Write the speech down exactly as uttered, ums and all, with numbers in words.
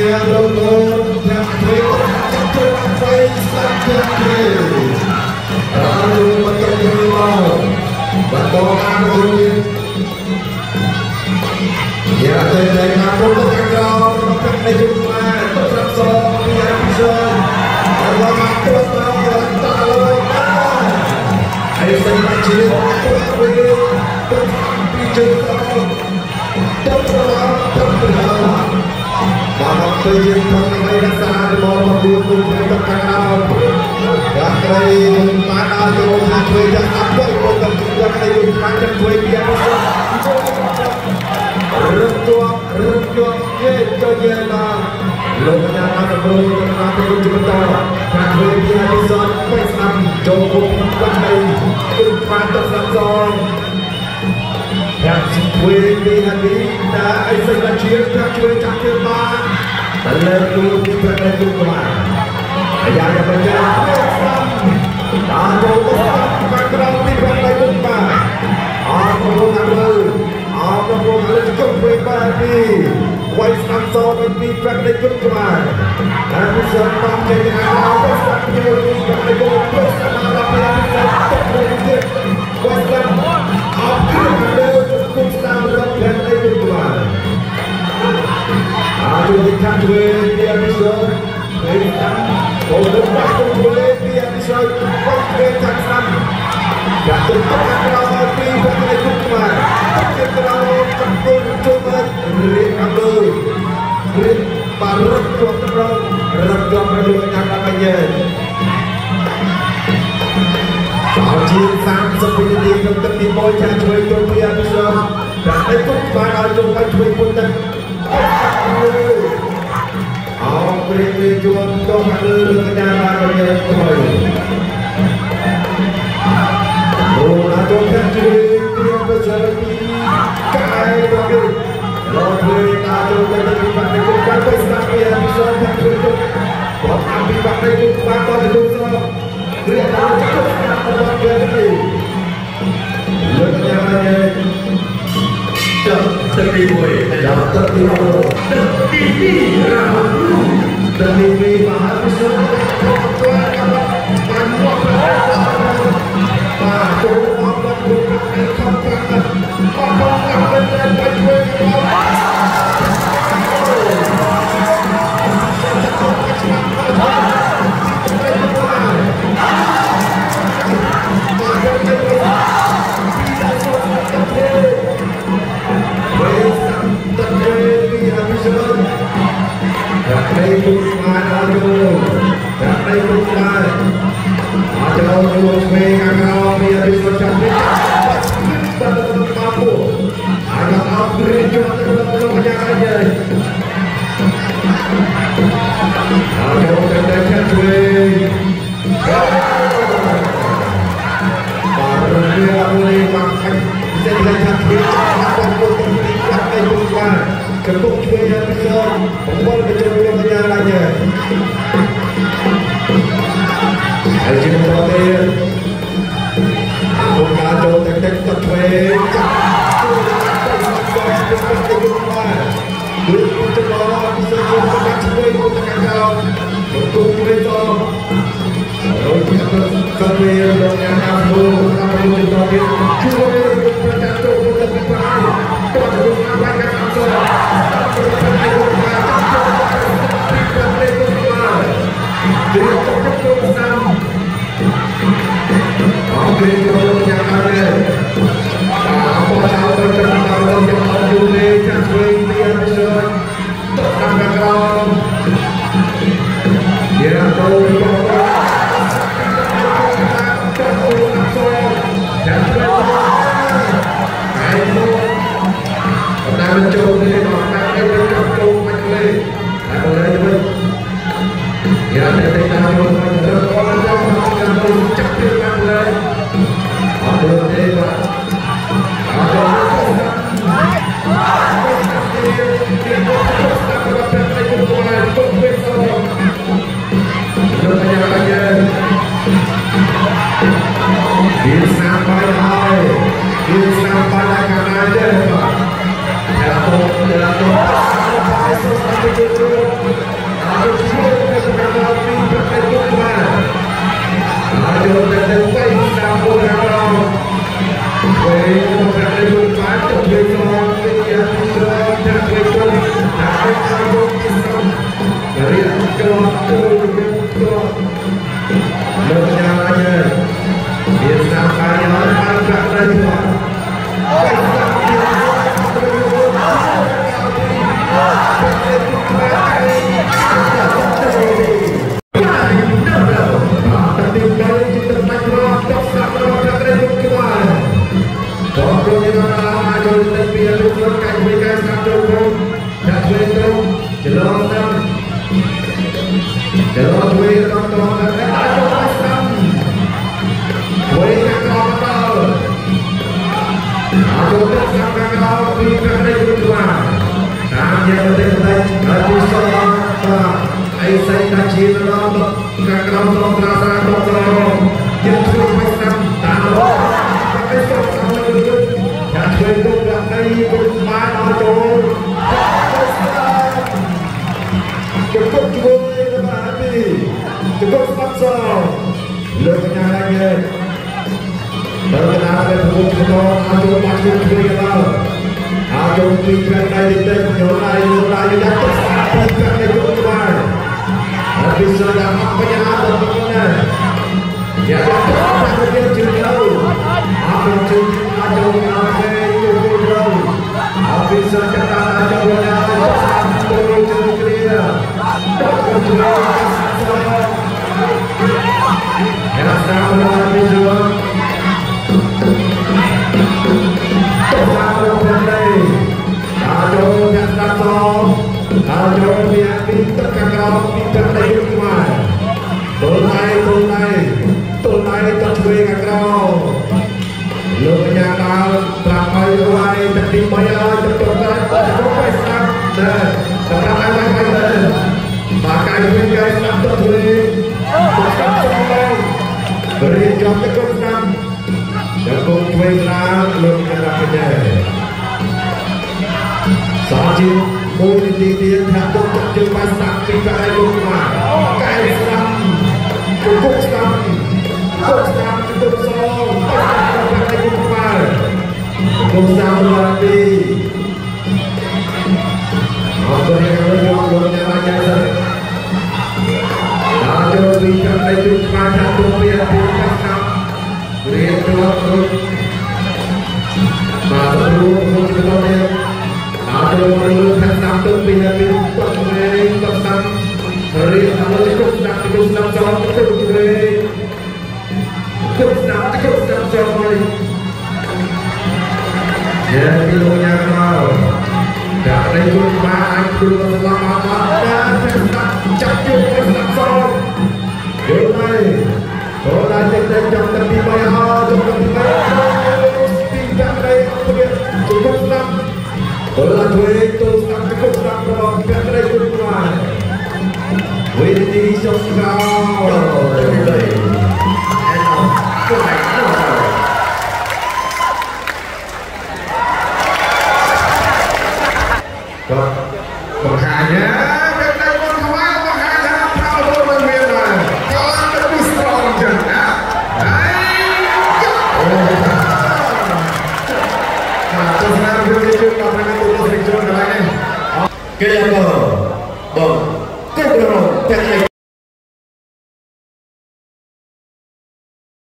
Terima kasih. Kaya po, bon, kaya po,